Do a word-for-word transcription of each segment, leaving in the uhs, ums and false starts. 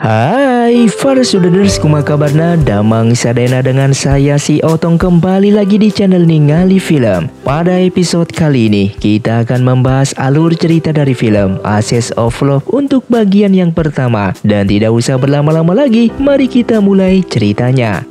Hai para saudara, kuma kabarna damang sadena dengan saya si Otong kembali lagi di channel Ningali Film. Pada episode kali ini kita akan membahas alur cerita dari film Aces of Love untuk bagian yang pertama. Dan tidak usah berlama-lama lagi, mari kita mulai ceritanya.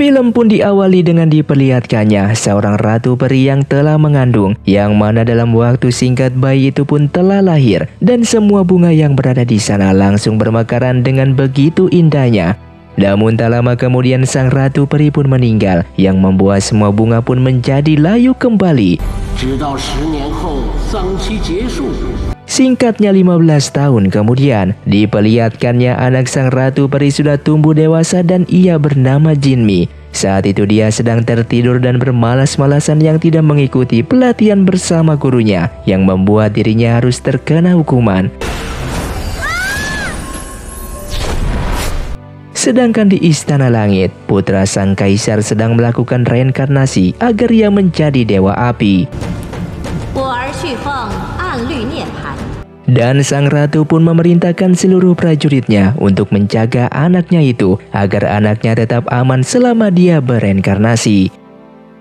Film pun diawali dengan diperlihatkannya seorang ratu peri yang telah mengandung, yang mana dalam waktu singkat bayi itu pun telah lahir, dan semua bunga yang berada di sana langsung bermekaran dengan begitu indahnya. Namun tak lama kemudian sang ratu peri pun meninggal, yang membuat semua bunga pun menjadi layu kembali. Singkatnya lima belas tahun kemudian, diperlihatkannya anak sang ratu peri sudah tumbuh dewasa dan ia bernama Jinmi. Saat itu dia sedang tertidur dan bermalas-malasan yang tidak mengikuti pelatihan bersama gurunya, yang membuat dirinya harus terkena hukuman. Sedangkan di Istana Langit, putra sang kaisar sedang melakukan reinkarnasi agar ia menjadi dewa api. Dan sang ratu pun memerintahkan seluruh prajuritnya untuk menjaga anaknya itu agar anaknya tetap aman selama dia bereinkarnasi.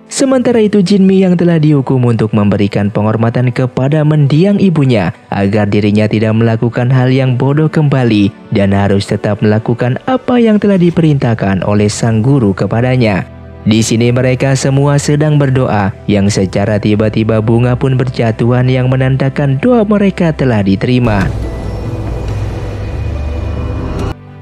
Sementara itu Jinmi yang telah dihukum untuk memberikan penghormatan kepada mendiang ibunya agar dirinya tidak melakukan hal yang bodoh kembali dan harus tetap melakukan apa yang telah diperintahkan oleh sang guru kepadanya. Di sini mereka semua sedang berdoa, yang secara tiba-tiba bunga pun berjatuhan yang menandakan doa mereka telah diterima.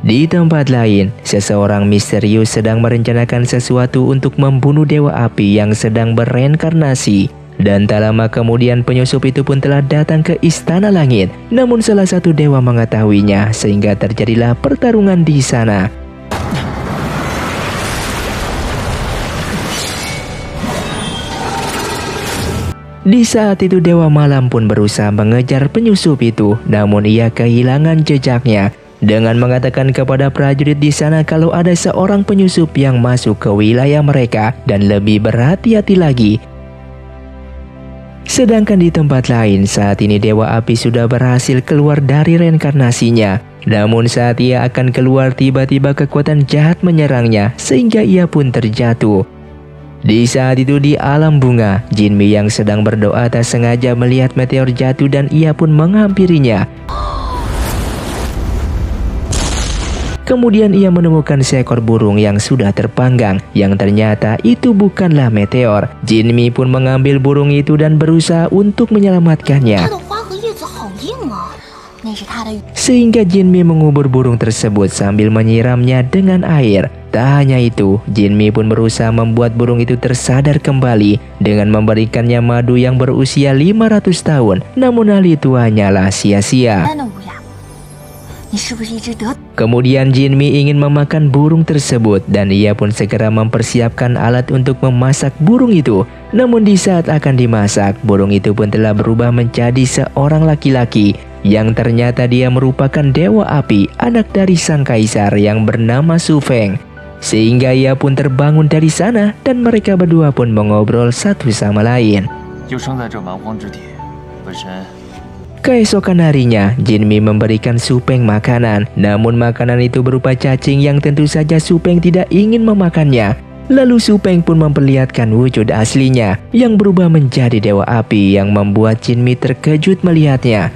Di tempat lain, seseorang misterius sedang merencanakan sesuatu untuk membunuh dewa api yang sedang bereinkarnasi. Dan tak lama kemudian penyusup itu pun telah datang ke Istana Langit. Namun salah satu dewa mengetahuinya sehingga terjadilah pertarungan di sana. Di saat itu Dewa Malam pun berusaha mengejar penyusup itu, namun ia kehilangan jejaknya. Dengan mengatakan kepada prajurit di sana kalau ada seorang penyusup yang masuk ke wilayah mereka dan lebih berhati-hati lagi. Sedangkan di tempat lain saat ini Dewa Api sudah berhasil keluar dari reinkarnasinya. Namun saat ia akan keluar tiba-tiba kekuatan jahat menyerangnya sehingga ia pun terjatuh. Di saat itu di alam bunga, Jinmi yang sedang berdoa tak sengaja melihat meteor jatuh dan ia pun menghampirinya. Kemudian ia menemukan seekor burung yang sudah terpanggang, yang ternyata itu bukanlah meteor. Jinmi pun mengambil burung itu dan berusaha untuk menyelamatkannya. Sehingga Jinmi mengubur burung tersebut sambil menyiramnya dengan air. Tak hanya itu, Jinmi pun berusaha membuat burung itu tersadar kembali dengan memberikannya madu yang berusia lima ratus tahun. Namun hal itu hanyalah sia-sia. Kemudian Jinmi ingin memakan burung tersebut dan ia pun segera mempersiapkan alat untuk memasak burung itu. Namun di saat akan dimasak, burung itu pun telah berubah menjadi seorang laki-laki, yang ternyata dia merupakan dewa api, anak dari sang kaisar yang bernama Su Feng. Sehingga ia pun terbangun dari sana dan mereka berdua pun mengobrol satu sama lain. Keesokan harinya, Jinmi memberikan Su Feng makanan. Namun makanan itu berupa cacing yang tentu saja Su Feng tidak ingin memakannya. Lalu Su Feng pun memperlihatkan wujud aslinya yang berubah menjadi dewa api yang membuat Jinmi terkejut melihatnya.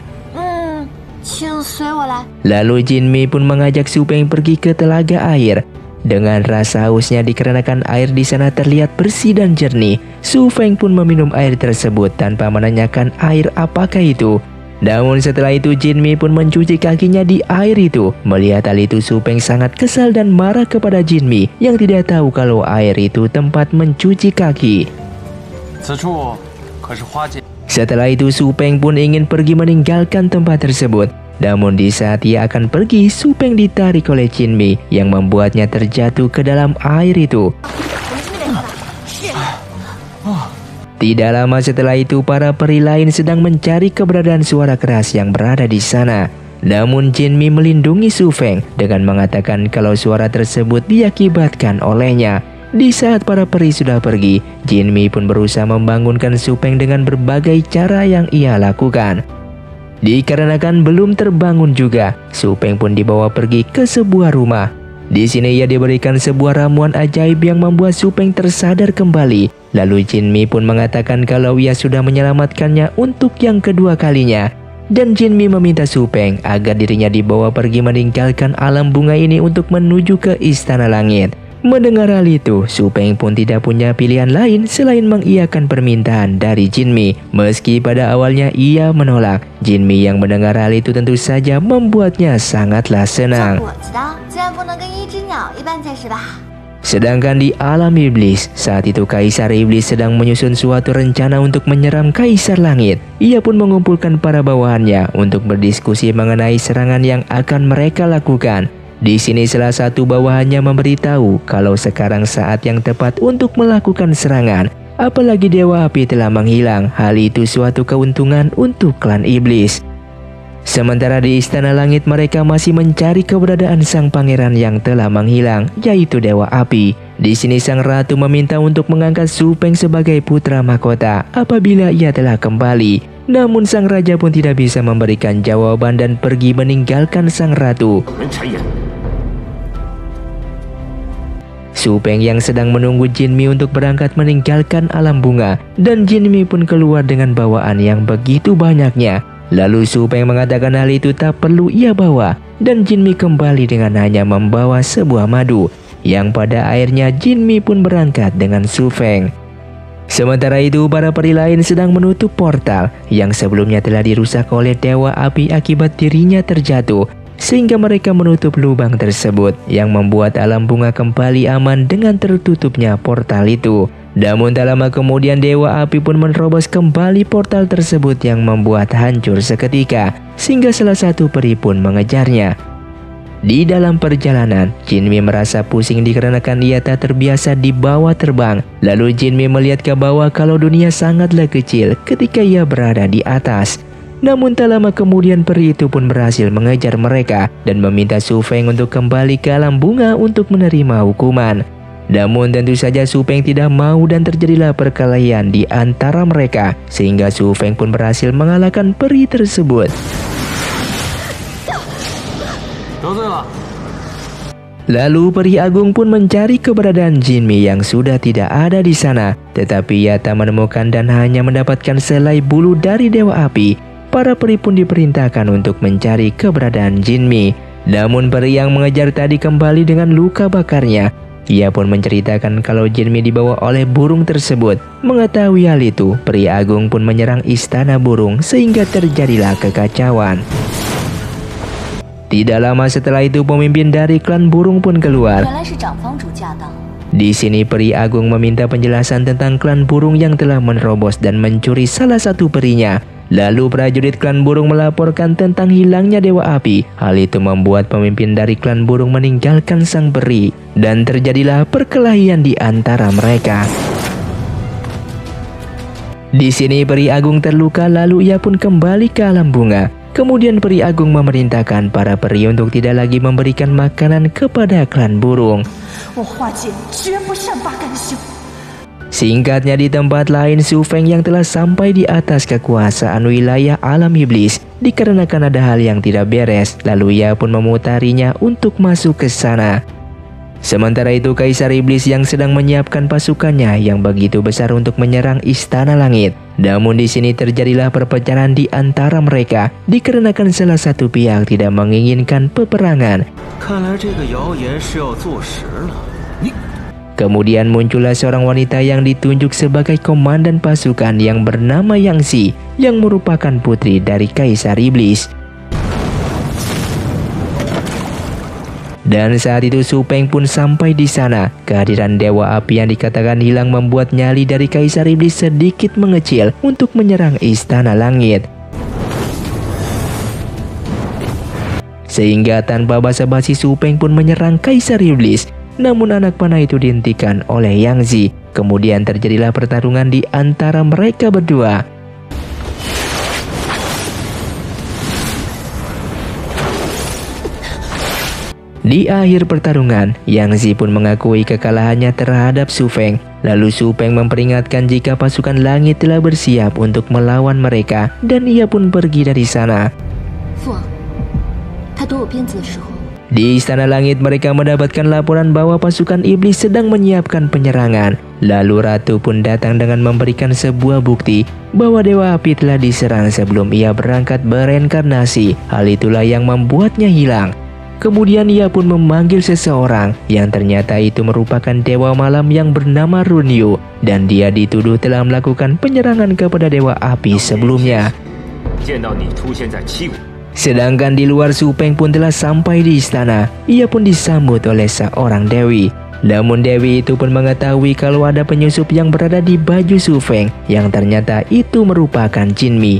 Lalu Jinmi pun mengajak Su Feng pergi ke telaga air. Dengan rasa hausnya dikarenakan air di sana terlihat bersih dan jernih, Su Feng pun meminum air tersebut tanpa menanyakan air apakah itu. Namun setelah itu Jinmi pun mencuci kakinya di air itu. Melihat hal itu Su Feng sangat kesal dan marah kepada Jinmi yang tidak tahu kalau air itu tempat mencuci kaki. Setelah itu Su Feng pun ingin pergi meninggalkan tempat tersebut. Namun di saat ia akan pergi, Su Feng ditarik oleh Jinmi yang membuatnya terjatuh ke dalam air itu. Tidak lama setelah itu para peri lain sedang mencari keberadaan suara keras yang berada di sana. Namun Jinmi melindungi Su Feng dengan mengatakan kalau suara tersebut diakibatkan olehnya. Di saat para peri sudah pergi, Jin Mi pun berusaha membangunkan Supeng dengan berbagai cara yang ia lakukan. Dikarenakan belum terbangun juga, Supeng pun dibawa pergi ke sebuah rumah. Di sini ia diberikan sebuah ramuan ajaib yang membuat Supeng tersadar kembali. Lalu Jin Mi pun mengatakan kalau ia sudah menyelamatkannya untuk yang kedua kalinya. Dan Jin Mi meminta Supeng agar dirinya dibawa pergi meninggalkan alam bunga ini untuk menuju ke Istana Langit. Mendengar hal itu, Supeng pun tidak punya pilihan lain selain mengiyakan permintaan dari Jin Mi. Meski pada awalnya ia menolak, Jin Mi yang mendengar hal itu tentu saja membuatnya sangatlah senang. Sedangkan di alam iblis, saat itu Kaisar Iblis sedang menyusun suatu rencana untuk menyeram Kaisar Langit. Ia pun mengumpulkan para bawahannya untuk berdiskusi mengenai serangan yang akan mereka lakukan. Di sini salah satu bawahannya memberitahu kalau sekarang saat yang tepat untuk melakukan serangan. Apalagi Dewa Api telah menghilang, hal itu suatu keuntungan untuk klan iblis. Sementara di Istana Langit mereka masih mencari keberadaan sang pangeran yang telah menghilang, yaitu Dewa Api. Di sini sang ratu meminta untuk mengangkat Supeng sebagai putra mahkota apabila ia telah kembali. Namun sang raja pun tidak bisa memberikan jawaban dan pergi meninggalkan sang ratu. Supeng yang sedang menunggu Jin Mi untuk berangkat meninggalkan alam bunga, dan Jin Mi pun keluar dengan bawaan yang begitu banyaknya. Lalu Supeng mengatakan hal itu tak perlu ia bawa, dan Jin Mi kembali dengan hanya membawa sebuah madu, yang pada akhirnya Jin Mi pun berangkat dengan Supeng. Sementara itu para peri lain sedang menutup portal yang sebelumnya telah dirusak oleh Dewa Api akibat dirinya terjatuh, sehingga mereka menutup lubang tersebut yang membuat alam bunga kembali aman dengan tertutupnya portal itu. Namun tak lama kemudian Dewa Api pun menerobos kembali portal tersebut yang membuat hancur seketika, sehingga salah satu peri pun mengejarnya. Di dalam perjalanan, Jin Mi merasa pusing dikarenakan ia tak terbiasa dibawa terbang. Lalu Jin Mi melihat ke bawah kalau dunia sangatlah kecil ketika ia berada di atas. Namun tak lama kemudian peri itu pun berhasil mengejar mereka dan meminta Supeng untuk kembali ke alam bunga untuk menerima hukuman. Namun tentu saja Supeng tidak mau dan terjadilah perkelahian di antara mereka, sehingga Supeng pun berhasil mengalahkan peri tersebut. Lalu peri agung pun mencari keberadaan Jin Mi yang sudah tidak ada di sana, tetapi ia tak menemukan dan hanya mendapatkan selai bulu dari Dewa Api. Para peri pun diperintahkan untuk mencari keberadaan Jin Mi. Namun peri yang mengejar tadi kembali dengan luka bakarnya. Ia pun menceritakan kalau Jin Mi dibawa oleh burung tersebut. Mengetahui hal itu, peri agung pun menyerang istana burung sehingga terjadilah kekacauan. Tidak lama setelah itu pemimpin dari klan burung pun keluar. Di sini peri agung meminta penjelasan tentang klan burung yang telah menerobos dan mencuri salah satu perinya. Lalu prajurit klan burung melaporkan tentang hilangnya Dewa Api. Hal itu membuat pemimpin dari klan burung meninggalkan sang peri, dan terjadilah perkelahian di antara mereka. Di sini peri agung terluka lalu ia pun kembali ke alam bunga. Kemudian peri agung memerintahkan para peri untuk tidak lagi memberikan makanan kepada klan burung. Singkatnya di tempat lain, Supeng yang telah sampai di atas kekuasaan wilayah alam iblis dikarenakan ada hal yang tidak beres, lalu ia pun memutarinya untuk masuk ke sana. Sementara itu Kaisar Iblis yang sedang menyiapkan pasukannya yang begitu besar untuk menyerang Istana Langit. Namun di sini terjadilah perpecahan di antara mereka dikarenakan salah satu pihak tidak menginginkan peperangan. Kemudian muncullah seorang wanita yang ditunjuk sebagai komandan pasukan yang bernama Yang Si, yang merupakan putri dari Kaisar Iblis. Dan saat itu Supeng pun sampai di sana. Kehadiran Dewa Api yang dikatakan hilang membuat nyali dari Kaisar Iblis sedikit mengecil untuk menyerang Istana Langit. Sehingga tanpa basa-basi Supeng pun menyerang Kaisar Iblis. Namun anak panah itu dihentikan oleh Yang Si. Kemudian terjadilah pertarungan di antara mereka berdua. Di akhir pertarungan, Yang Zi pun mengakui kekalahannya terhadap Su Feng. Lalu Su Feng memperingatkan jika pasukan langit telah bersiap untuk melawan mereka, dan ia pun pergi dari sana. Di istana langit, mereka mendapatkan laporan bahwa pasukan iblis sedang menyiapkan penyerangan. Lalu ratu pun datang dengan memberikan sebuah bukti bahwa Dewa Api telah diserang sebelum ia berangkat bereinkarnasi. Hal itulah yang membuatnya hilang. Kemudian ia pun memanggil seseorang yang ternyata itu merupakan Dewa Malam yang bernama Runyu, dan dia dituduh telah melakukan penyerangan kepada Dewa Api sebelumnya. Sedangkan di luar, Su Feng pun telah sampai di istana. Ia pun disambut oleh seorang dewi. Namun dewi itu pun mengetahui kalau ada penyusup yang berada di baju Su Feng, yang ternyata itu merupakan Jinmi.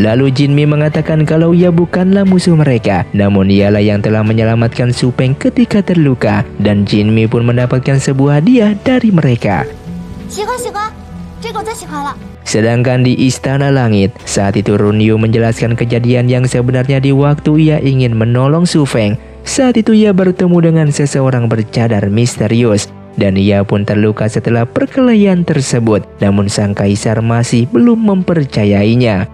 Lalu Jinmi mengatakan kalau ia bukanlah musuh mereka, namun ialah yang telah menyelamatkan Su Feng ketika terluka, dan Jinmi pun mendapatkan sebuah hadiah dari mereka. Sedangkan di istana langit, saat itu Runyu menjelaskan kejadian yang sebenarnya di waktu ia ingin menolong Su Feng. Saat itu ia bertemu dengan seseorang bercadar misterius, dan ia pun terluka setelah perkelahian tersebut, namun sang kaisar masih belum mempercayainya.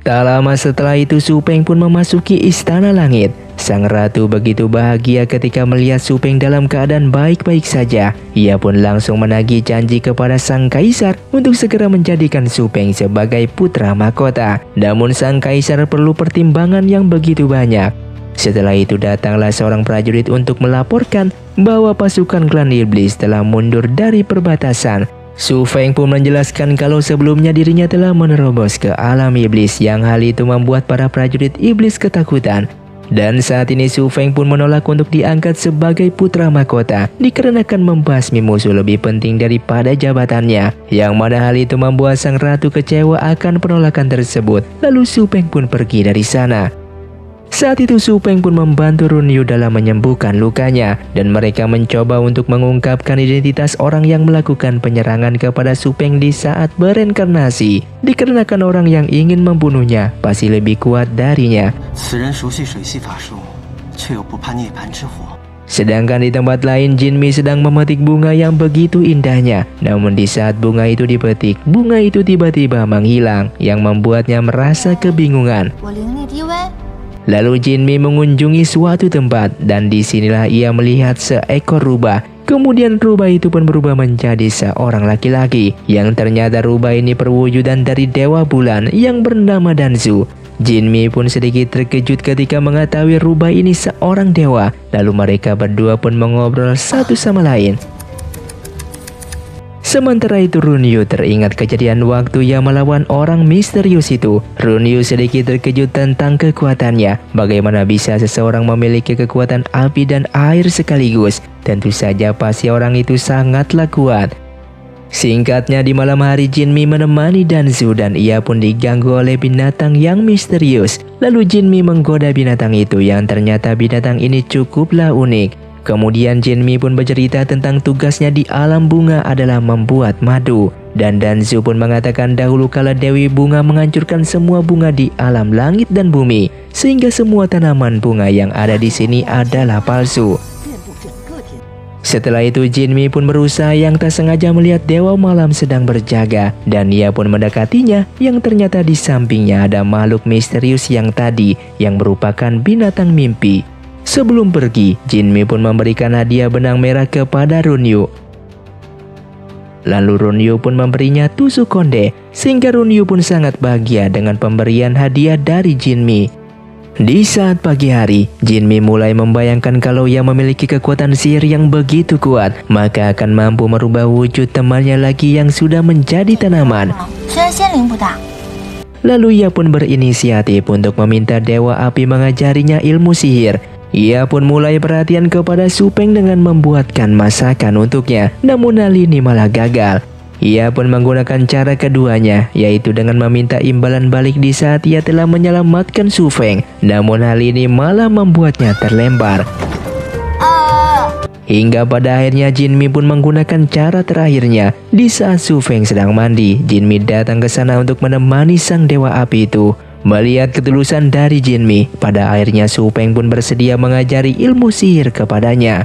Tak lama setelah itu, Su Feng pun memasuki istana langit. Sang ratu begitu bahagia ketika melihat Su Feng dalam keadaan baik-baik saja. Ia pun langsung menagih janji kepada sang kaisar untuk segera menjadikan Su Feng sebagai putra mahkota. Namun sang kaisar perlu pertimbangan yang begitu banyak. Setelah itu datanglah seorang prajurit untuk melaporkan bahwa pasukan klan iblis telah mundur dari perbatasan. Su Feng pun menjelaskan kalau sebelumnya dirinya telah menerobos ke alam iblis, yang hal itu membuat para prajurit iblis ketakutan. Dan saat ini Su Feng pun menolak untuk diangkat sebagai putra mahkota, dikarenakan membasmi musuh lebih penting daripada jabatannya, yang mana hal itu membuat sang ratu kecewa akan penolakan tersebut. Lalu Su Feng pun pergi dari sana. Saat itu Su Feng pun membantu Runyu dalam menyembuhkan lukanya, dan mereka mencoba untuk mengungkapkan identitas orang yang melakukan penyerangan kepada Su Feng di saat bereinkarnasi, dikarenakan orang yang ingin membunuhnya pasti lebih kuat darinya. Sedangkan di tempat lain, Jinmi sedang memetik bunga yang begitu indahnya, namun di saat bunga itu dipetik, bunga itu tiba-tiba menghilang, yang membuatnya merasa kebingungan. Lalu Jinmi mengunjungi suatu tempat, dan disinilah ia melihat seekor rubah. Kemudian rubah itu pun berubah menjadi seorang laki-laki, yang ternyata rubah ini perwujudan dari Dewa Bulan yang bernama Danzu. Jinmi pun sedikit terkejut ketika mengetahui rubah ini seorang dewa. Lalu mereka berdua pun mengobrol satu sama lain. Sementara itu Runyu teringat kejadian waktu ia melawan orang misterius itu. Runyu sedikit terkejut tentang kekuatannya. Bagaimana bisa seseorang memiliki kekuatan api dan air sekaligus? Tentu saja pasti orang itu sangatlah kuat. Singkatnya, di malam hari Jinmi menemani Danzu, dan ia pun diganggu oleh binatang yang misterius. Lalu Jinmi menggoda binatang itu, yang ternyata binatang ini cukuplah unik. Kemudian Jinmi pun bercerita tentang tugasnya di alam bunga adalah membuat madu. Dan Danzu pun mengatakan dahulu kala Dewi Bunga menghancurkan semua bunga di alam langit dan bumi, sehingga semua tanaman bunga yang ada di sini adalah palsu. Setelah itu Jinmi pun berusaha yang tak sengaja melihat Dewa Malam sedang berjaga, dan ia pun mendekatinya, yang ternyata di sampingnya ada makhluk misterius yang tadi, yang merupakan binatang mimpi. Sebelum pergi, Jinmi pun memberikan hadiah benang merah kepada Runyu. Lalu Runyu pun memberinya tusuk konde, sehingga Runyu pun sangat bahagia dengan pemberian hadiah dari Jinmi. Di saat pagi hari, Jinmi mulai membayangkan kalau ia memiliki kekuatan sihir yang begitu kuat, maka akan mampu merubah wujud temannya lagi yang sudah menjadi tanaman. Lalu ia pun berinisiatif untuk meminta Dewa Api mengajarinya ilmu sihir. Ia pun mulai perhatian kepada Su Feng dengan membuatkan masakan untuknya, namun hal ini malah gagal. Ia pun menggunakan cara keduanya, yaitu dengan meminta imbalan balik di saat ia telah menyelamatkan Su Feng, namun hal ini malah membuatnya terlempar. Hingga pada akhirnya Jinmi pun menggunakan cara terakhirnya. Di saat Su Feng sedang mandi, Jinmi datang ke sana untuk menemani sang Dewa Api itu. Melihat ketulusan dari Jinmi, pada akhirnya Su Peng pun bersedia mengajari ilmu sihir kepadanya.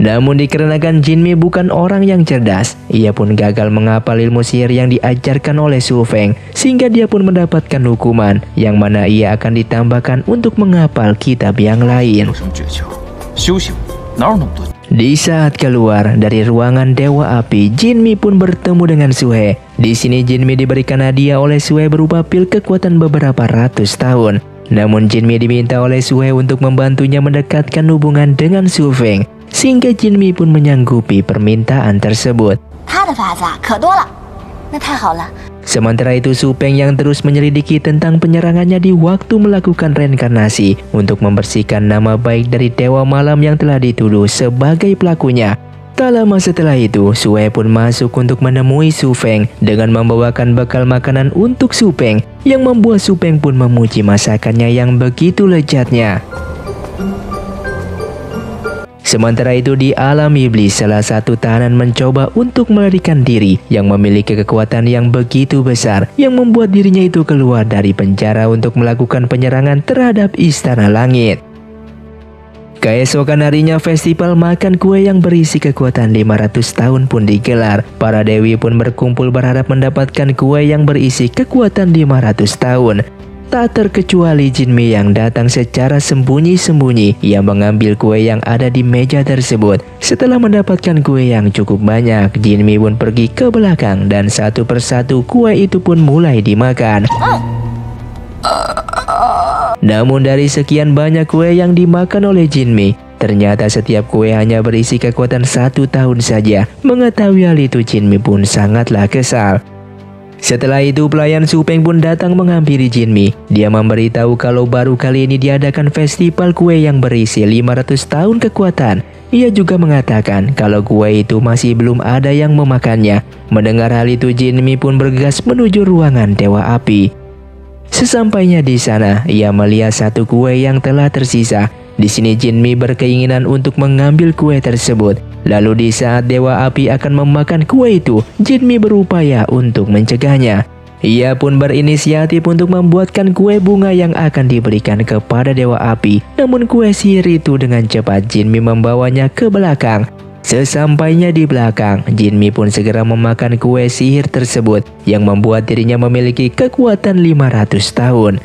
Namun dikarenakan Jinmi bukan orang yang cerdas, ia pun gagal menghafal ilmu sihir yang diajarkan oleh Su Feng, sehingga dia pun mendapatkan hukuman, yang mana ia akan ditambahkan untuk menghafal kitab yang lain. Di saat keluar dari ruangan Dewa Api, Jinmi pun bertemu dengan Suhe. Di sini Jinmi diberikan hadiah oleh Suhe berupa pil kekuatan beberapa ratus tahun. Namun Jinmi diminta oleh Suhe untuk membantunya mendekatkan hubungan dengan Su Feng, sehingga Jinmi pun menyanggupi permintaan tersebut. Sementara itu Su Peng yang terus menyelidiki tentang penyerangannya di waktu melakukan reinkarnasi untuk membersihkan nama baik dari Dewa Malam yang telah dituduh sebagai pelakunya. Tak lama setelah itu, Sue pun masuk untuk menemui Su Feng dengan membawakan bekal makanan untuk Su Peng, yang membuat Su Peng pun memuji masakannya yang begitu lezatnya. Sementara itu di alam iblis, salah satu tahanan mencoba untuk melarikan diri yang memiliki kekuatan yang begitu besar yang membuat dirinya itu keluar dari penjara untuk melakukan penyerangan terhadap istana langit. Keesokan harinya festival makan kue yang berisi kekuatan lima ratus tahun pun digelar. Para dewi pun berkumpul berharap mendapatkan kue yang berisi kekuatan lima ratus tahun. Tak terkecuali Jinmi yang datang secara sembunyi-sembunyi, ia mengambil kue yang ada di meja tersebut. Setelah mendapatkan kue yang cukup banyak, Jinmi pun pergi ke belakang dan satu persatu kue itu pun mulai dimakan. Namun dari sekian banyak kue yang dimakan oleh Jinmi, ternyata setiap kue hanya berisi kekuatan satu tahun saja. Mengetahui hal itu, Jinmi pun sangatlah kesal. Setelah itu pelayan Su Peng pun datang menghampiri Jinmi. Dia memberitahu kalau baru kali ini diadakan festival kue yang berisi lima ratus tahun kekuatan. Ia juga mengatakan kalau kue itu masih belum ada yang memakannya. Mendengar hal itu, Jinmi pun bergegas menuju ruangan Dewa Api. Sesampainya di sana, ia melihat satu kue yang telah tersisa. Di sini Jinmi berkeinginan untuk mengambil kue tersebut. Lalu di saat Dewa Api akan memakan kue itu, Jinmi berupaya untuk mencegahnya. Ia pun berinisiatif untuk membuatkan kue bunga yang akan diberikan kepada Dewa Api. Namun kue sihir itu dengan cepat Jinmi membawanya ke belakang. Sesampainya di belakang, Jinmi pun segera memakan kue sihir tersebut yang membuat dirinya memiliki kekuatan lima ratus tahun.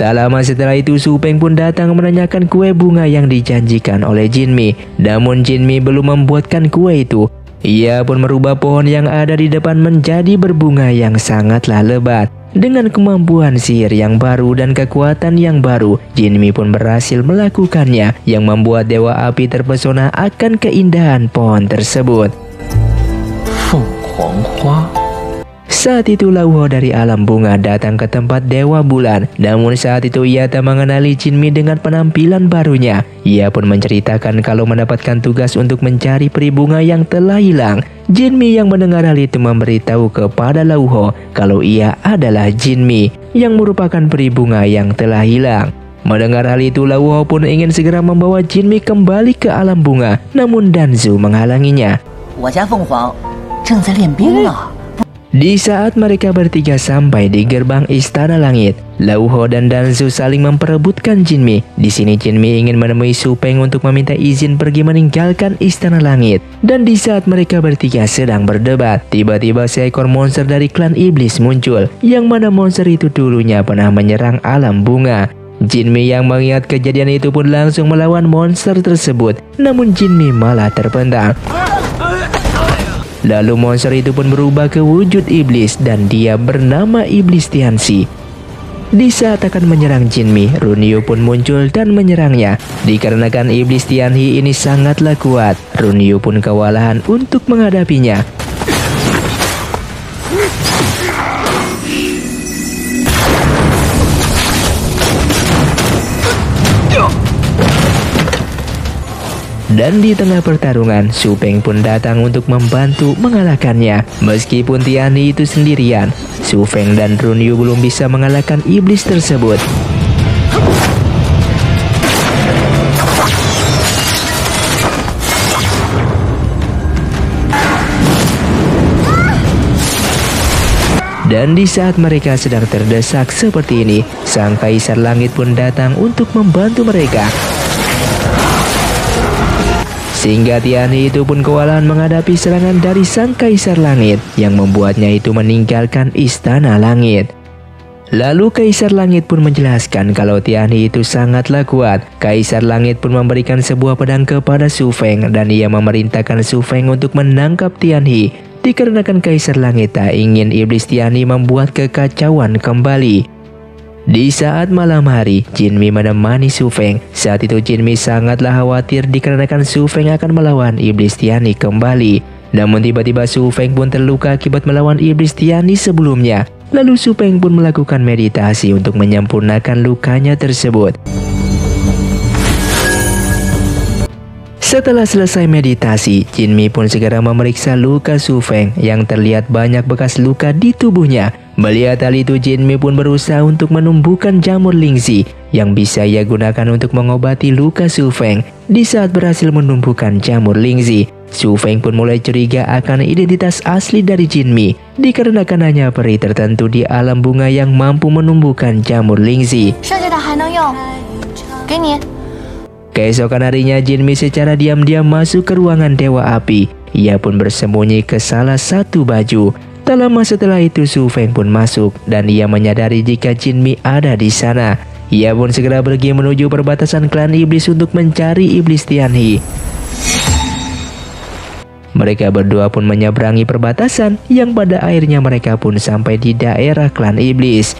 Tak lama setelah itu, Su Peng pun datang menanyakan kue bunga yang dijanjikan oleh Jinmi. Namun Jinmi belum membuatkan kue itu. Ia pun merubah pohon yang ada di depan menjadi berbunga yang sangatlah lebat. Dengan kemampuan sihir yang baru dan kekuatan yang baru, Jinmi pun berhasil melakukannya, yang membuat Dewa Api terpesona akan keindahan pohon tersebut. Saat itu Lauho dari alam bunga datang ke tempat Dewa Bulan. Namun saat itu ia tak mengenali Jinmi dengan penampilan barunya. Ia pun menceritakan kalau mendapatkan tugas untuk mencari peri bunga yang telah hilang. Jinmi yang mendengar hal itu memberitahu kepada Lauho kalau ia adalah Jinmi yang merupakan peri bunga yang telah hilang. Mendengar hal itu, Lauho pun ingin segera membawa Jinmi kembali ke alam bunga. Namun Danzu menghalanginya. Di saat mereka bertiga sampai di gerbang Istana Langit, Lauho dan Danzu saling memperebutkan Jinmi. Di sini Jinmi ingin menemui Su Peng untuk meminta izin pergi meninggalkan Istana Langit. Dan di saat mereka bertiga sedang berdebat, tiba-tiba seekor monster dari klan iblis muncul, yang mana monster itu dulunya pernah menyerang alam bunga. Jinmi yang mengingat kejadian itu pun langsung melawan monster tersebut, namun Jinmi malah terpental. Lalu monster itu pun berubah ke wujud iblis dan dia bernama Iblis Tianxi. Di saat akan menyerang Jinmi, Runyu pun muncul dan menyerangnya. Dikarenakan Iblis Tianxi ini sangatlah kuat, Runyu pun kewalahan untuk menghadapinya. Dan di tengah pertarungan, Su Peng pun datang untuk membantu mengalahkannya. Meskipun Tianxi itu sendirian, Su Peng dan Runyu belum bisa mengalahkan iblis tersebut. Dan di saat mereka sedang terdesak seperti ini, sang kaisar langit pun datang untuk membantu mereka. Sehingga Tiani itu pun kewalahan menghadapi serangan dari sang kaisar langit yang membuatnya itu meninggalkan istana langit. Lalu kaisar langit pun menjelaskan kalau Tiani itu sangatlah kuat. Kaisar langit pun memberikan sebuah pedang kepada Su Feng dan ia memerintahkan Su Feng untuk menangkap Tiani. Dikarenakan kaisar langit tak ingin iblis Tiani membuat kekacauan kembali. Di saat malam hari, Jin Mi menemani Su Feng. Saat itu Jin Mi sangatlah khawatir dikarenakan Su Feng akan melawan iblis Tiani kembali. Namun tiba-tiba Su Feng pun terluka akibat melawan iblis Tiani sebelumnya. Lalu Su Feng pun melakukan meditasi untuk menyempurnakan lukanya tersebut. Setelah selesai meditasi, Jin Mi pun segera memeriksa luka Su Feng yang terlihat banyak bekas luka di tubuhnya. Melihat hal itu, Jin Mi pun berusaha untuk menumbuhkan jamur lingzi yang bisa ia gunakan untuk mengobati luka Su Feng. Di saat berhasil menumbuhkan jamur lingzi, Su Feng pun mulai curiga akan identitas asli dari Jin Mi, dikarenakan hanya peri tertentu di alam bunga yang mampu menumbuhkan jamur lingzi. Keesokan harinya, Jin Mi secara diam-diam masuk ke ruangan Dewa Api. Ia pun bersembunyi ke salah satu baju. Tak lama setelah itu, Su Feng pun masuk dan ia menyadari jika Jin Mi ada di sana. Ia pun segera pergi menuju perbatasan klan iblis untuk mencari iblis Tianhe. Mereka berdua pun menyeberangi perbatasan yang pada akhirnya mereka pun sampai di daerah klan iblis.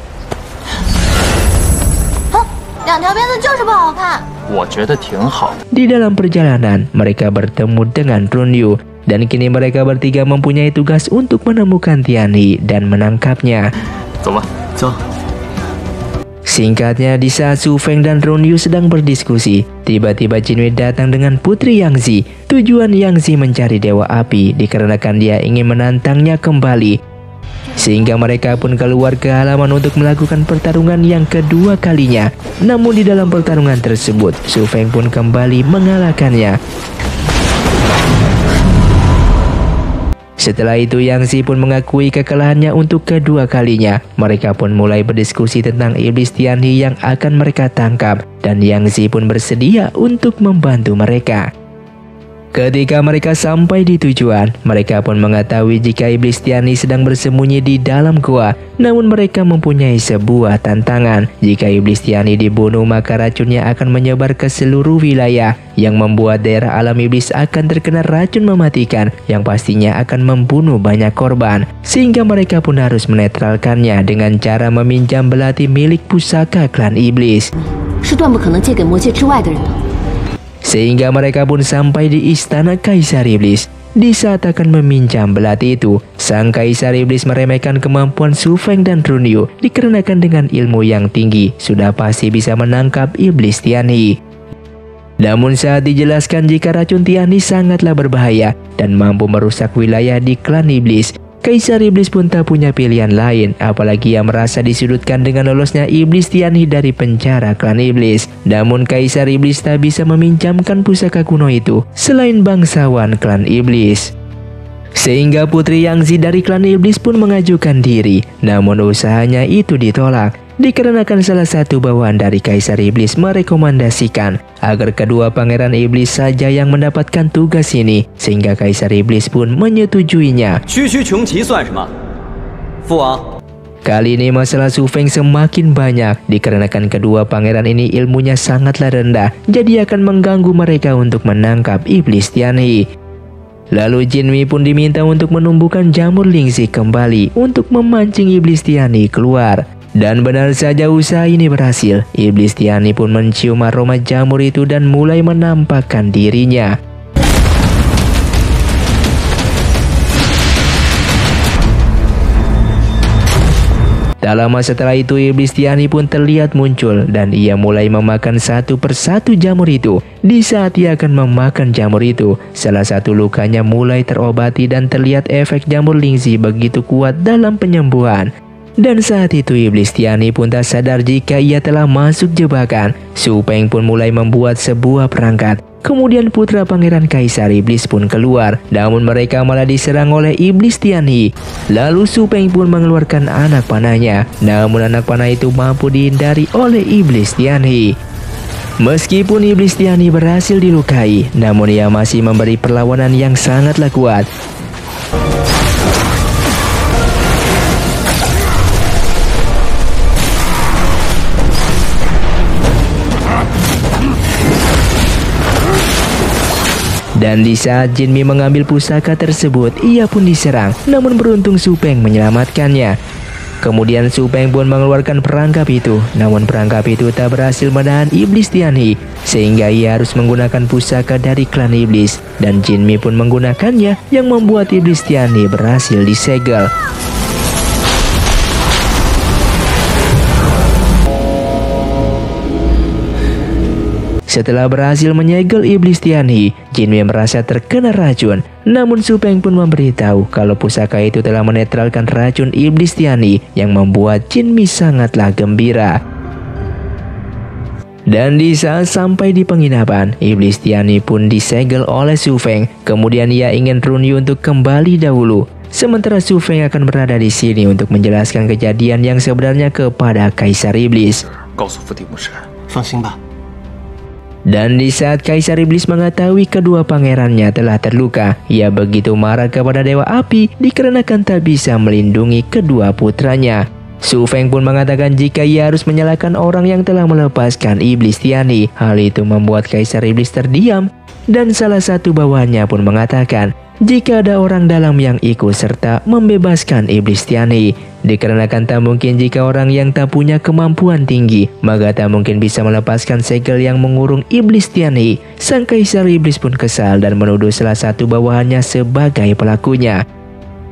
Di dalam perjalanan, mereka bertemu dengan Run Yu dan kini mereka bertiga mempunyai tugas untuk menemukan Tianhe dan menangkapnya. Singkatnya, di saat Su Feng dan Run Yu sedang berdiskusi, tiba-tiba Jin Mi datang dengan Putri Yang Zi. Tujuan Yang Zi mencari Dewa Api dikarenakan dia ingin menantangnya kembali. Sehingga mereka pun keluar ke halaman untuk melakukan pertarungan yang kedua kalinya. Namun di dalam pertarungan tersebut, Su Feng pun kembali mengalahkannya. Setelah itu, Yang Zi pun mengakui kekalahannya untuk kedua kalinya. Mereka pun mulai berdiskusi tentang iblis Tianhe yang akan mereka tangkap. Dan Yang Zi pun bersedia untuk membantu mereka. Ketika mereka sampai di tujuan, mereka pun mengetahui jika iblis Tianhe sedang bersembunyi di dalam gua. Namun mereka mempunyai sebuah tantangan. Jika iblis Tianhe dibunuh, maka racunnya akan menyebar ke seluruh wilayah, yang membuat daerah alam iblis akan terkena racun mematikan, yang pastinya akan membunuh banyak korban. Sehingga mereka pun harus menetralkannya dengan cara meminjam belati milik pusaka klan iblis. Sehingga mereka pun sampai di istana Kaisar Iblis. Di saat akan meminjam belati itu, sang Kaisar Iblis meremehkan kemampuan Su Feng dan Run Yu. Dikarenakan dengan ilmu yang tinggi, sudah pasti bisa menangkap iblis Tianhe. Namun saat dijelaskan jika racun Tianhe sangatlah berbahaya dan mampu merusak wilayah di klan iblis, Kaisar Iblis pun tak punya pilihan lain, apalagi ia merasa disudutkan dengan lolosnya iblis Tianhe dari penjara klan iblis. Namun Kaisar Iblis tak bisa meminjamkan pusaka kuno itu selain bangsawan klan iblis. Sehingga Putri Yang Zi dari klan iblis pun mengajukan diri, namun usahanya itu ditolak. Dikarenakan salah satu bawahan dari Kaisar Iblis merekomendasikan agar kedua pangeran iblis saja yang mendapatkan tugas ini, sehingga Kaisar Iblis pun menyetujuinya. Kali ini masalah Su Feng semakin banyak, dikarenakan kedua pangeran ini ilmunya sangatlah rendah, jadi akan mengganggu mereka untuk menangkap iblis Tianhe. Lalu Jin Mi pun diminta untuk menumbuhkan jamur lingzi kembali untuk memancing iblis Tianhe keluar. Dan benar saja usaha ini berhasil. Iblis Tianhe pun mencium aroma jamur itu dan mulai menampakkan dirinya. Tak lama setelah itu, iblis Tianhe pun terlihat muncul dan ia mulai memakan satu persatu jamur itu. Di saat ia akan memakan jamur itu, salah satu lukanya mulai terobati dan terlihat efek jamur lingzi begitu kuat dalam penyembuhan. Dan saat itu iblis Tianhe pun tak sadar jika ia telah masuk jebakan. Su Feng pun mulai membuat sebuah perangkat. Kemudian putra pangeran Kaisar Iblis pun keluar, namun mereka malah diserang oleh Iblis Tianhi. Lalu Su Peng pun mengeluarkan anak panahnya, namun anak panah itu mampu dihindari oleh Iblis Tianhi. Meskipun Iblis Tianhi berhasil dilukai, namun ia masih memberi perlawanan yang sangatlah kuat. Dan di saat Jin Mi mengambil pusaka tersebut, ia pun diserang, namun beruntung Su Peng menyelamatkannya. Kemudian Su Peng pun mengeluarkan perangkap itu, namun perangkap itu tak berhasil menahan Iblis Tianhi, sehingga ia harus menggunakan pusaka dari klan iblis, dan Jin Mi pun menggunakannya yang membuat Iblis Tianhi berhasil disegel. Setelah berhasil menyegel Iblis Tianhi, Jin Mi merasa terkena racun. Namun Su Peng pun memberitahu kalau pusaka itu telah menetralkan racun Iblis Tianhi yang membuat Jin Mi sangatlah gembira. Dan di saat sampai di penginapan, Iblis Tianhi pun disegel oleh Su Peng. Kemudian ia ingin Runyi untuk kembali dahulu. Sementara Su Peng akan berada di sini untuk menjelaskan kejadian yang sebenarnya kepada Kaisar Iblis. Dan di saat Kaisar Iblis mengetahui kedua pangerannya telah terluka, ia begitu marah kepada Dewa Api dikarenakan tak bisa melindungi kedua putranya. Su Peng pun mengatakan jika ia harus menyalahkan orang yang telah melepaskan Iblis Tianhi. Hal itu membuat Kaisar Iblis terdiam, dan salah satu bawahannya pun mengatakan jika ada orang dalam yang ikut serta membebaskan Iblis Tianhi. Dikarenakan tak mungkin jika orang yang tak punya kemampuan tinggi, maka tak mungkin bisa melepaskan segel yang mengurung Iblis Tianhi. Sang Kaisar Iblis pun kesal dan menuduh salah satu bawahannya sebagai pelakunya.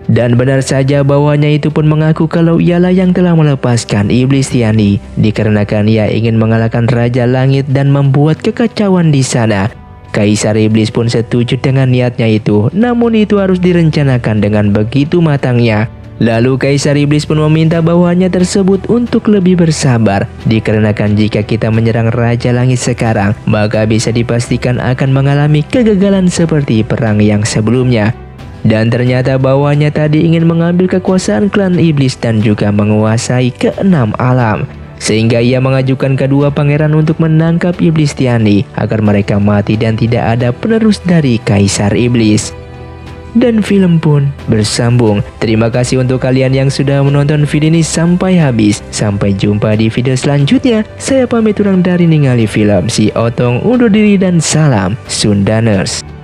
Dan benar saja bawahannya itu pun mengaku kalau ialah yang telah melepaskan Iblis Tianhi, dikarenakan ia ingin mengalahkan Raja Langit dan membuat kekacauan di sana. Kaisar Iblis pun setuju dengan niatnya itu, namun itu harus direncanakan dengan begitu matangnya. Lalu Kaisar Iblis pun meminta bawahannya tersebut untuk lebih bersabar, dikarenakan jika kita menyerang Raja Langit sekarang, maka bisa dipastikan akan mengalami kegagalan seperti perang yang sebelumnya. Dan ternyata bawahannya tadi ingin mengambil kekuasaan klan iblis dan juga menguasai keenam alam, sehingga ia mengajukan kedua pangeran untuk menangkap Iblis Tianhi agar mereka mati dan tidak ada penerus dari Kaisar Iblis. Dan film pun bersambung. Terima kasih untuk kalian yang sudah menonton video ini sampai habis. Sampai jumpa di video selanjutnya. Saya pamit urang dari ningali film Si Otong undur diri dan salam Sundaners.